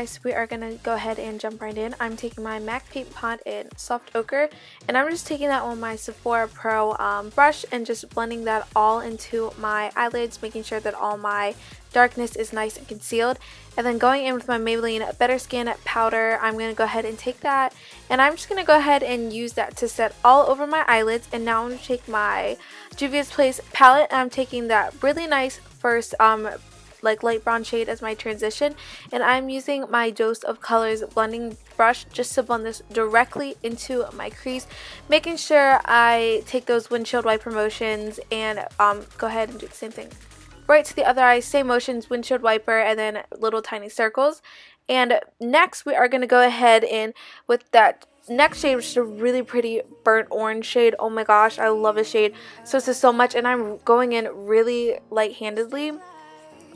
guys, we are gonna go ahead and jump right in. I'm taking my MAC Paint Pot in Soft Ochre, and I'm just taking that on my Sephora Pro brush and just blending that all into my eyelids, making sure that all my darkness is nice and concealed. And then going in with my Maybelline Better Skin Powder, I'm going to go ahead and take that, and I'm just going to go ahead and use that to set all over my eyelids. And now I'm going to take my Juvia's Place palette, and I'm taking that really nice first like light brown shade as my transition, and I'm using my Dose of Colors blending brush just to blend this directly into my crease, making sure I take those windshield wiper motions and go ahead and do the same thing right to the other eye, same motions, windshield wiper, and then little tiny circles. And next we are going to go ahead in with that next shade, which is a really pretty burnt orange shade. Oh my gosh, I love this shade so much, and I'm going in really light-handedly,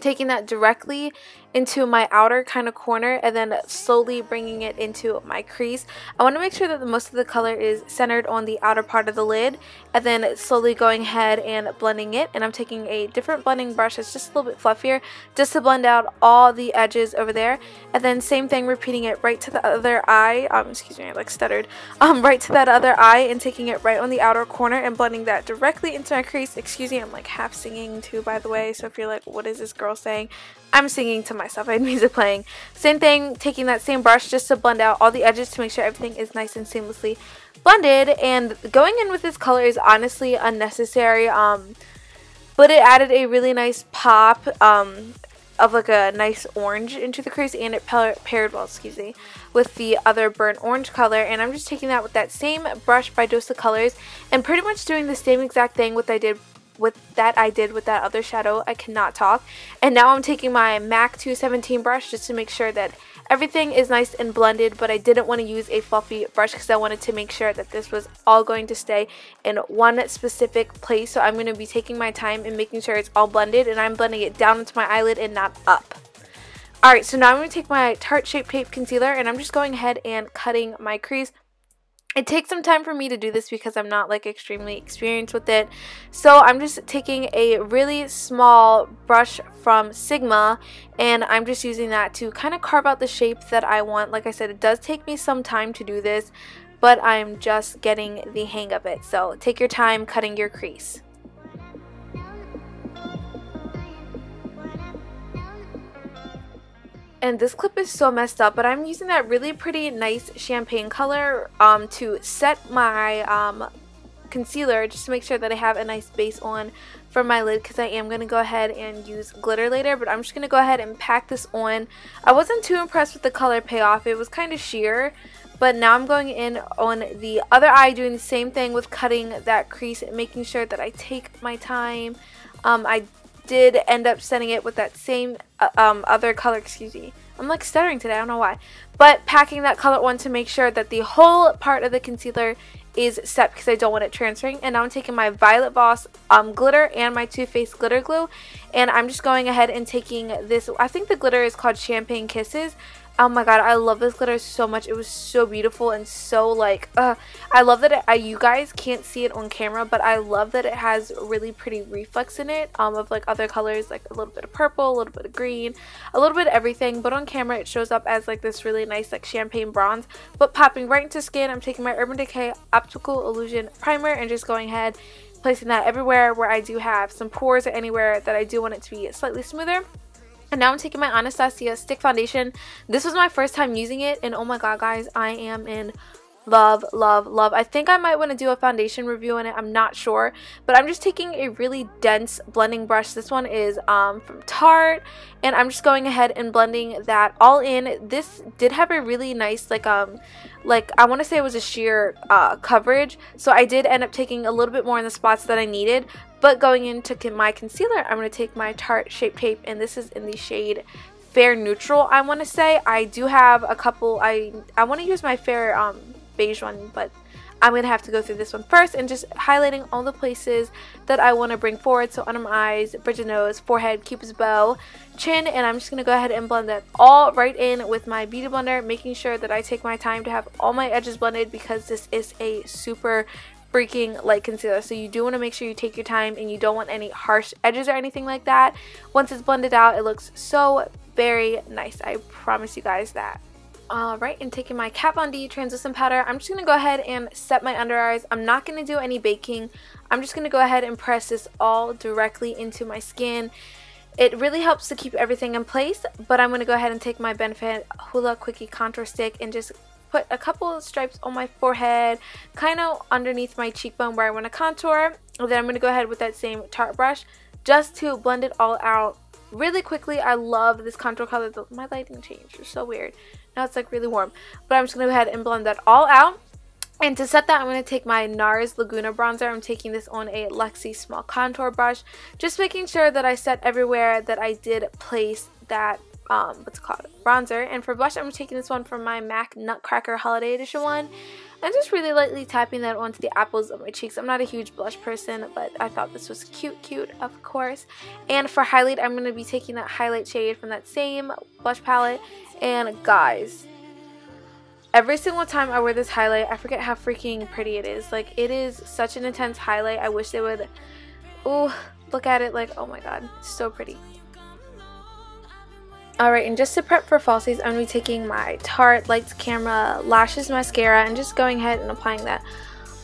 taking that directly into my outer kind of corner and then slowly bringing it into my crease. I want to make sure that most of the color is centered on the outer part of the lid, and then slowly going ahead and blending it. And I'm taking a different blending brush that's just a little bit fluffier, just to blend out all the edges over there. And then same thing, repeating it right to the other eye. Excuse me, I like stuttered. Right to that other eye, and taking it right on the outer corner and blending that directly into my crease. Excuse me, I'm like half singing too, by the way. So if you're like, what is this girl saying? I'm singing to myself, I had music playing. Same thing, taking that same brush just to blend out all the edges to make sure everything is nice and seamlessly blended. And going in with this color is honestly unnecessary, but it added a really nice pop of like a nice orange into the crease, and it paired well, excuse me, with the other burnt orange color. And I'm just taking that with that same brush by Dose of Colors and pretty much doing the same exact thing I did with that other shadow. I cannot talk. And now I'm taking my MAC 217 brush just to make sure that everything is nice and blended, but I didn't want to use a fluffy brush because I wanted to make sure that this was all going to stay in one specific place. So I'm going to be taking my time and making sure it's all blended, and I'm blending it down into my eyelid and not up. Alright, so now I'm going to take my Tarte Shape Tape Concealer, and I'm just going ahead and cutting my crease. It takes some time for me to do this because I'm not like extremely experienced with it. So I'm just taking a really small brush from Sigma, and I'm just using that to kind of carve out the shape that I want. Like I said, it does take me some time to do this, but I'm just getting the hang of it. So take your time cutting your crease. And this clip is so messed up, but I'm using that really pretty nice champagne color to set my concealer, just to make sure that I have a nice base on for my lid, because I am going to go ahead and use glitter later. But I'm just going to go ahead and pack this on. I wasn't too impressed with the color payoff. It was kind of sheer. But now I'm going in on the other eye, doing the same thing with cutting that crease and making sure that I take my time. I did end up setting it with that same other color, excuse me, I'm like stuttering today, I don't know why, but packing that color on to make sure that the whole part of the concealer is set because I don't want it transferring. And now I'm taking my Violet Voss glitter and my Too Faced glitter glue, and I'm just going ahead and taking this, I think the glitter is called Champagne Kisses. Oh my god, I love this glitter so much. It was so beautiful and so like, I love that you guys can't see it on camera, but I love that it has really pretty reflex in it of like other colors, like a little bit of purple, a little bit of green, a little bit of everything. But on camera, it shows up as like this really nice like champagne bronze. But popping right into skin, I'm taking my Urban Decay Optical Illusion Primer and just going ahead, placing that everywhere where I do have some pores or anywhere that I do want it to be slightly smoother. And now I'm taking my Anastasia Stick Foundation. This was my first time using it, and oh my god guys, I am in love, love, love. I think I might want to do a foundation review on it, I'm not sure. But I'm just taking a really dense blending brush. This one is from Tarte, and I'm just going ahead and blending that all in. This did have a really nice like I want to say it was a sheer coverage, so I did end up taking a little bit more in the spots that I needed. But going into my concealer, I'm going to take my Tarte Shape Tape, and this is in the shade Fair Neutral, I want to say. I do have a couple, I want to use my Fair Beige one, but I'm going to have to go through this one first. And just highlighting all the places that I want to bring forward. So under my eyes, bridge of nose, forehead, cupid's bow, chin. And I'm just going to go ahead and blend that all right in with my Beauty Blender, making sure that I take my time to have all my edges blended because this is a super freaking light concealer, so you do want to make sure you take your time and you don't want any harsh edges or anything like that. Once it's blended out, it looks so very nice. I promise you guys that. Alright, and taking my Kat Von D translucent powder, I'm just going to go ahead and set my under eyes. I'm not going to do any baking. I'm just going to go ahead and press this all directly into my skin. It really helps to keep everything in place, but I'm going to go ahead and take my Benefit Hoola Quickie Contour Stick and just put a couple of stripes on my forehead, kind of underneath my cheekbone where I want to contour. And then I'm going to go ahead with that same Tarte brush just to blend it all out really quickly. I love this contour color. My lighting changed. It's so weird. Now it's like really warm. But I'm just going to go ahead and blend that all out. And to set that, I'm going to take my NARS Laguna bronzer. I'm taking this on a Luxie small contour brush. Just making sure that I set everywhere that I did place that bronzer. And for blush, I'm taking this one from my MAC Nutcracker Holiday Edition one. I'm just really lightly tapping that onto the apples of my cheeks. I'm not a huge blush person, but I thought this was cute, of course. And for highlight, I'm going to be taking that highlight shade from that same blush palette. And guys, every single time I wear this highlight, I forget how freaking pretty it is. Like, it is such an intense highlight. I wish they would, look at it like, oh my god, it's so pretty. Alright, and just to prep for falsies, I'm going to be taking my Tarte Lights Camera Lashes Mascara and just going ahead and applying that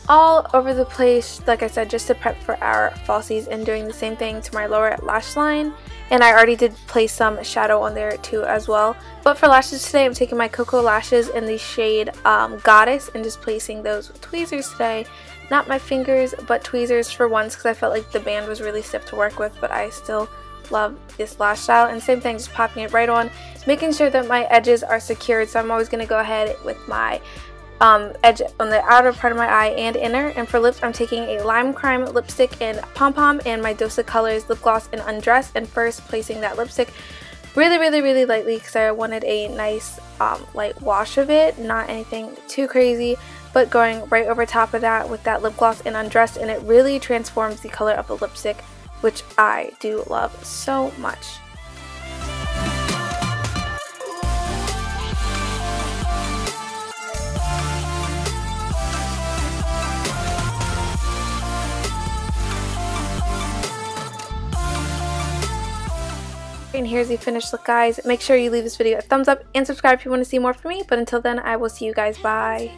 all over the place, like I said, just to prep for our falsies, and doing the same thing to my lower lash line. And I already did place some shadow on there too as well. But for lashes today, I'm taking my Cocoa Lashes in the shade Goddess and just placing those with tweezers today. Not my fingers, but tweezers for once, because I felt like the band was really stiff to work with, but I still love this lash style. And same thing, just popping it right on, making sure that my edges are secured. So I'm always going to go ahead with my edge on the outer part of my eye and inner. And for lips, I'm taking a Lime Crime lipstick in Pom Pom and my Dose of Colors lip gloss in Undressed, and first placing that lipstick really lightly, because I wanted a nice light wash of it, not anything too crazy, but going right over top of that with that lip gloss in Undressed, and it really transforms the color of the lipstick, which I do love so much. And here's the finished look, guys. Make sure you leave this video a thumbs up and subscribe if you want to see more from me. But until then, I will see you guys. Bye.